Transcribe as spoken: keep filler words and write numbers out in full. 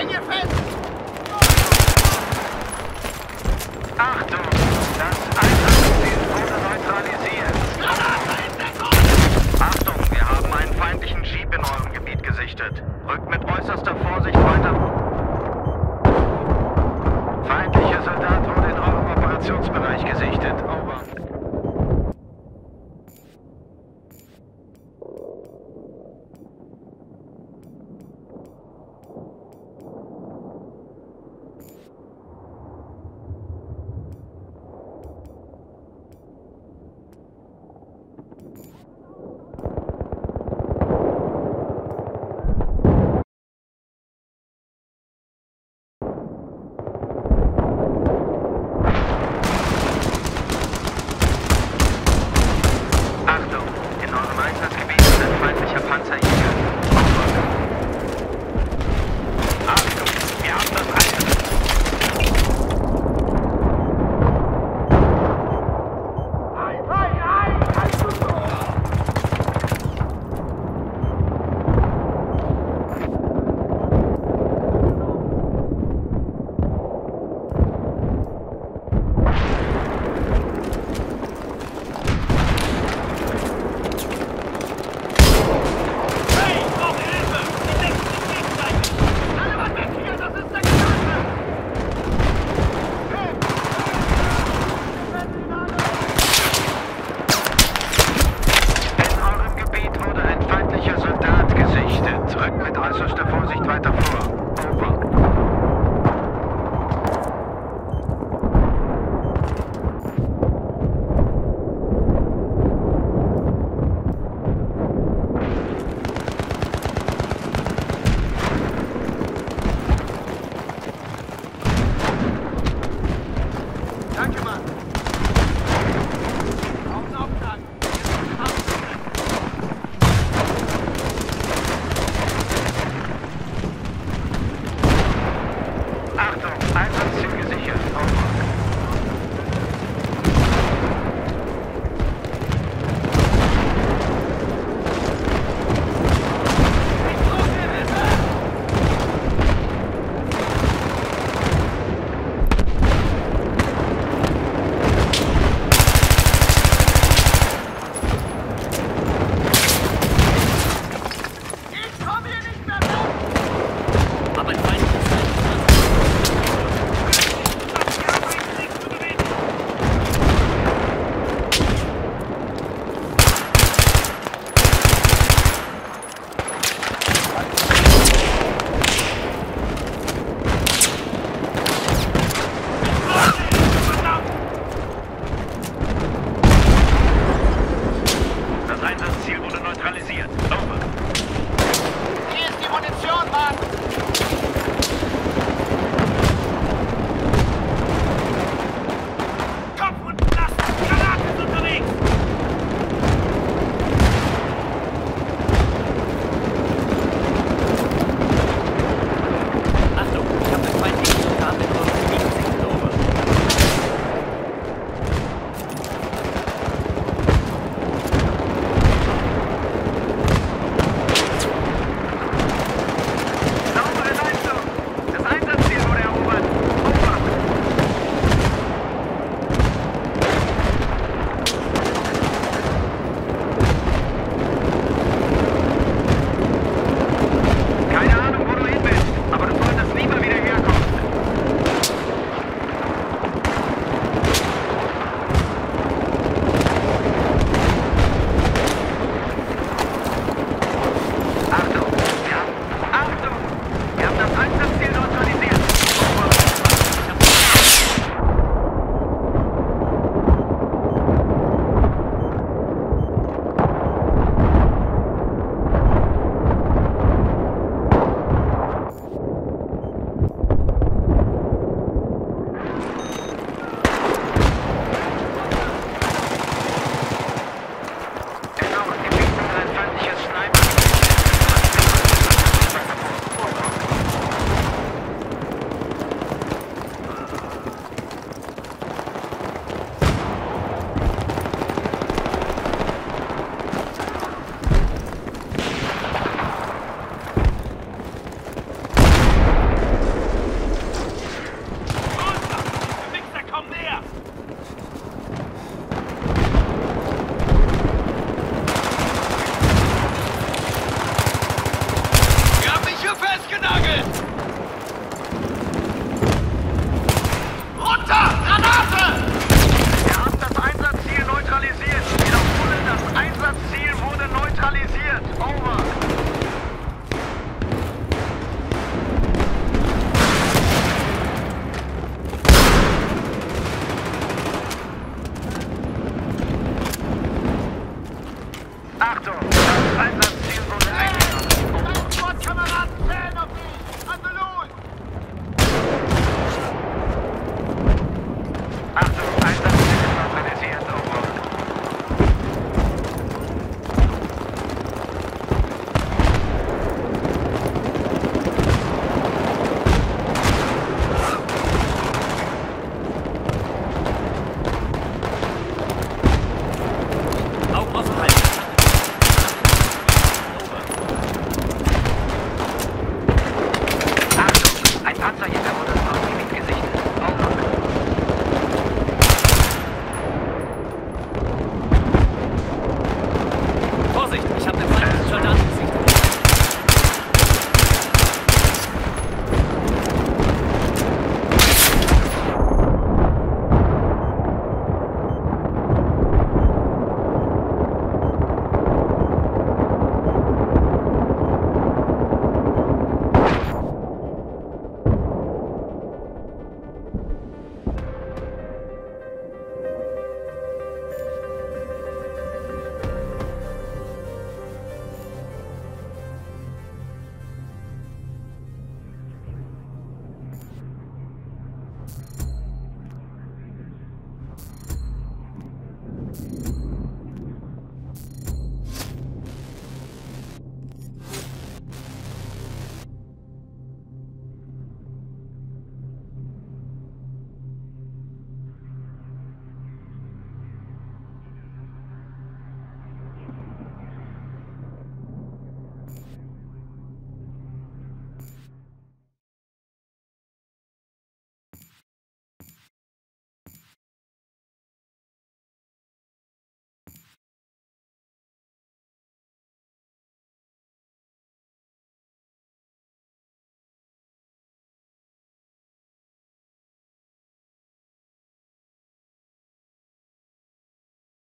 Hänge fest!